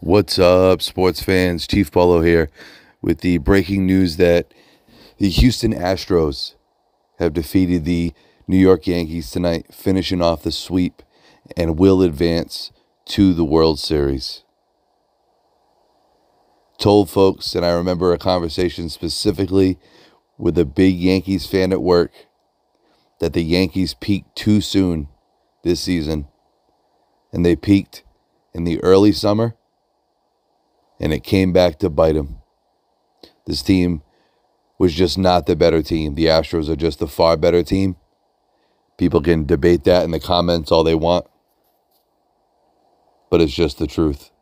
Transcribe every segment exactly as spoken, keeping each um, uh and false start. What's up, sports fans? Chief Paulo here with the breaking news that the Houston Astros have defeated the New York Yankees tonight, finishing off the sweep and will advance to the World Series. Told folks, and I remember a conversation specifically with a big Yankees fan at work, that the Yankees peaked too soon this season, and they peaked in the early summer, and it came back to bite them. This team was just not the better team. The Astros are just the far better team. People can debate that in the comments all they want, but it's just the truth.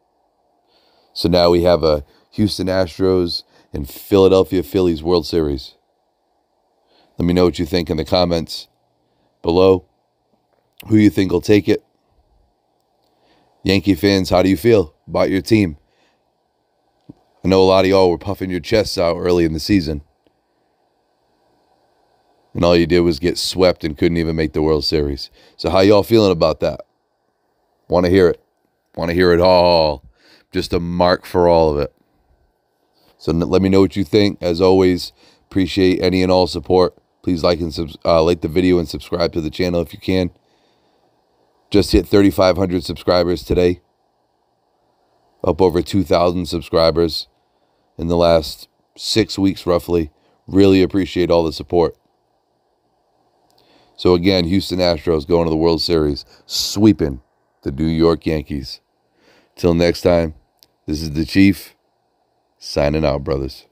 So now we have a Houston Astros and Philadelphia Phillies World Series. Let me know what you think in the comments below. Who you think will take it? Yankee fans, how do you feel about your team? I know a lot of y'all were puffing your chests out early in the season, and all you did was get swept and couldn't even make the World Series. So how y'all feeling about that? Want to hear it. Want to hear it all. Just a mark for all of it. So let me know what you think. As always, appreciate any and all support. Please like and subs uh, like the video and subscribe to the channel if you can. Just hit thirty-five hundred subscribers today. Up over two thousand subscribers in the last six weeks, roughly. Really appreciate all the support. So again, Houston Astros going to the World Series, sweeping the New York Yankees. Till next time, this is the Chief, signing out, brothers.